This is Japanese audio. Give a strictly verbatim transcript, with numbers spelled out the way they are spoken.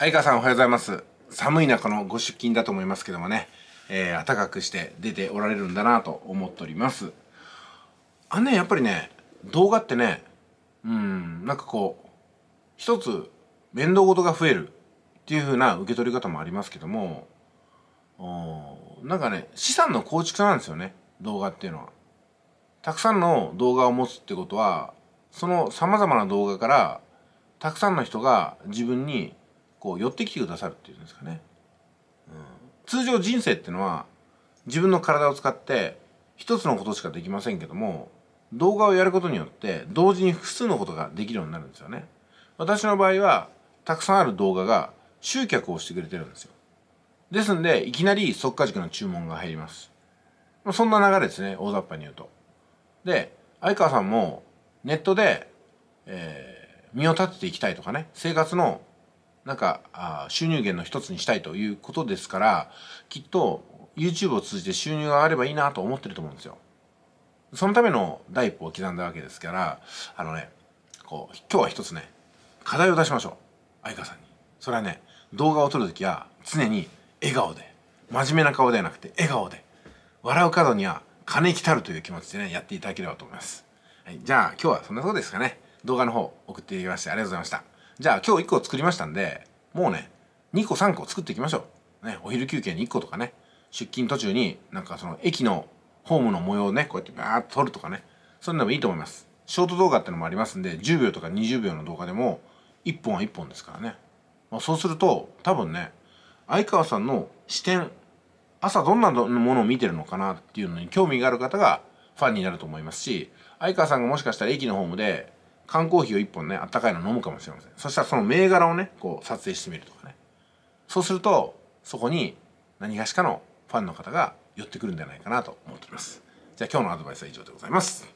相川さんおはようございます。寒い中のご出勤だと思いますけどもね、えー、暖かくして出ておられるんだなと思っております。あねやっぱりね動画ってねうんなんかこう一つ面倒事が増えるっていう風な受け取り方もありますけども、おなんかね資産の構築なんですよね動画っていうのは。たくさんの動画を持つってことはそのさまざまな動画からたくさんの人が自分にこう寄ってきてくださるっていうんですかね、うん、通常人生っていうのは自分の体を使って一つのことしかできませんけども、動画をやることによって同時に複数のことができるようになるんですよね。私の場合はたくさんある動画が集客をしてくれてるんですよ。ですんでいきなり即価軸の注文が入ります。そんな流れですね大雑把に言うと。で相川さんもネットで、えー、身を立てていきたいとかね、生活のなんかあ収入源の一つにしたいということですから、きっと YouTube を通じて収入が上がればいいなと思ってると思うんですよ。そのための第一歩を刻んだわけですから、あのねこう今日は一つね課題を出しましょう相川さんに。それはね動画を撮るときは常に笑顔で、真面目な顔ではなくて笑顔で、笑う角には金来たるという気持ちでねやっていただければと思います。はい、じゃあ今日はそんなとこですかね。動画の方送っていただきましてありがとうございました。じゃあ今日いっこ作りましたんで、もうねにこさんこ作っていきましょう。ね、お昼休憩にいっことかね、出勤途中になんかその駅のホームの模様をねこうやってバーッと撮るとかね、そんなのもいいと思います。ショート動画ってのもありますんでじゅうびょうとかにじゅうびょうの動画でもいっぽんはいっぽんですからね。まあ、そうすると多分ね相川さんの視点、朝どんなものを見てるのかなっていうのに興味がある方がファンになると思いますし、相川さんがもしかしたら駅のホームで缶コーヒーをいっぽんねあったかいの飲むかもしれません。そしたらその銘柄をねこう撮影してみるとかね。そうするとそこに何がしかのファンの方が寄ってくるんじゃないかなと思っております。じゃあ今日のアドバイスは以上でございます。